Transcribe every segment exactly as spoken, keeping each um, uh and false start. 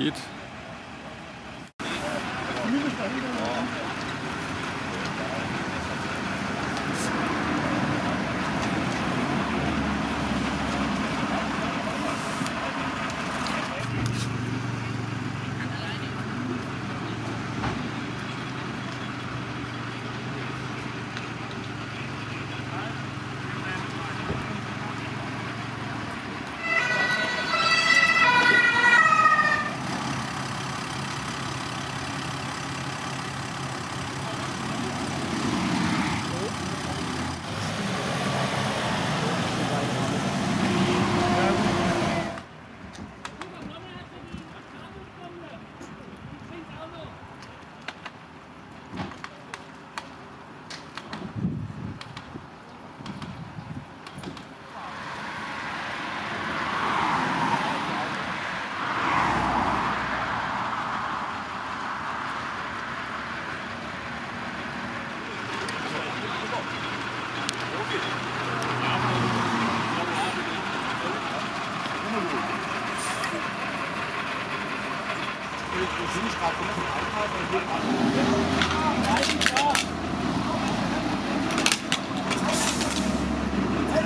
Geht.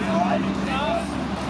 Ja,